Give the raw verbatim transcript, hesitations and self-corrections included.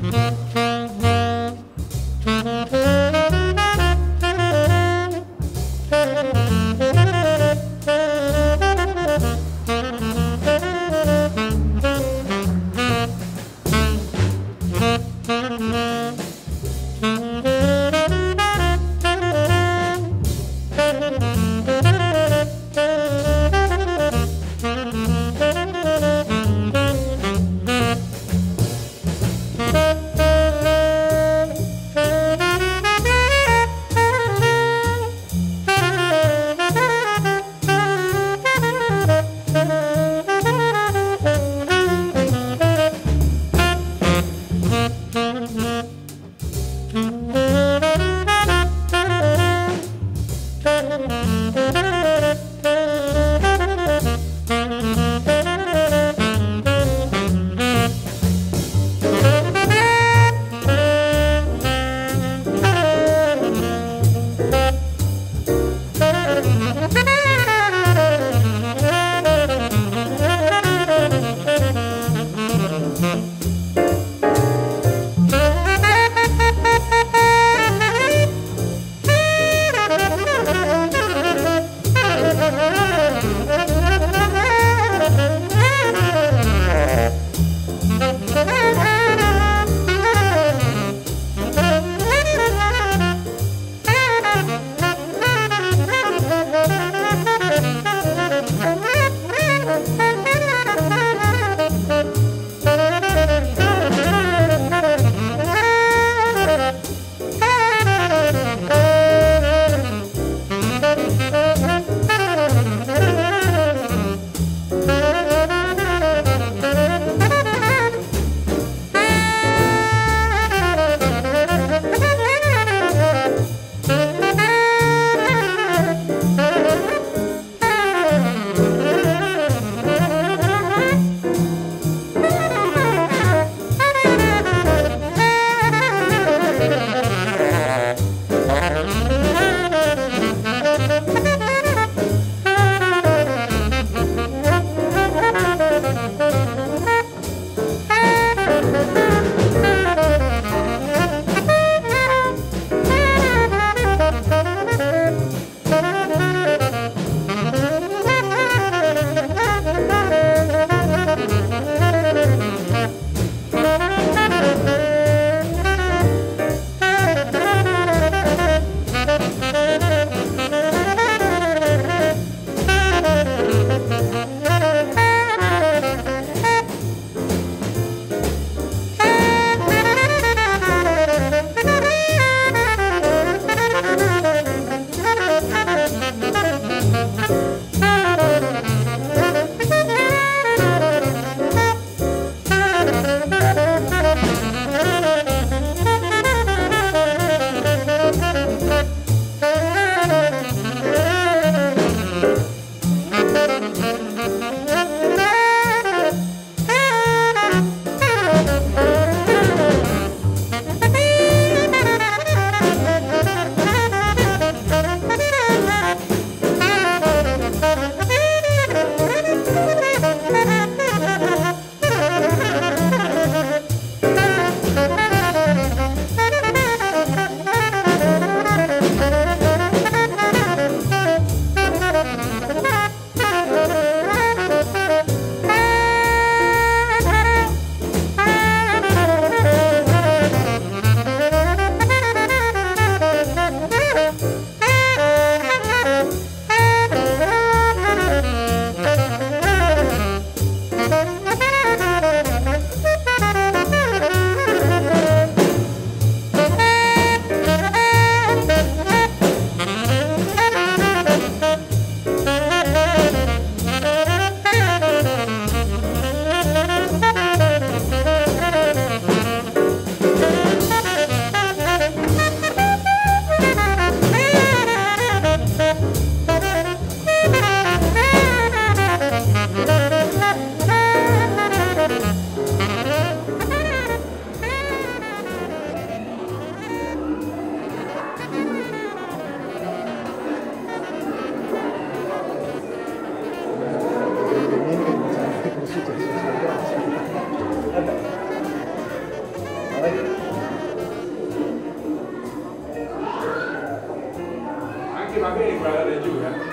Thank you. Anche va bene quella della Giura.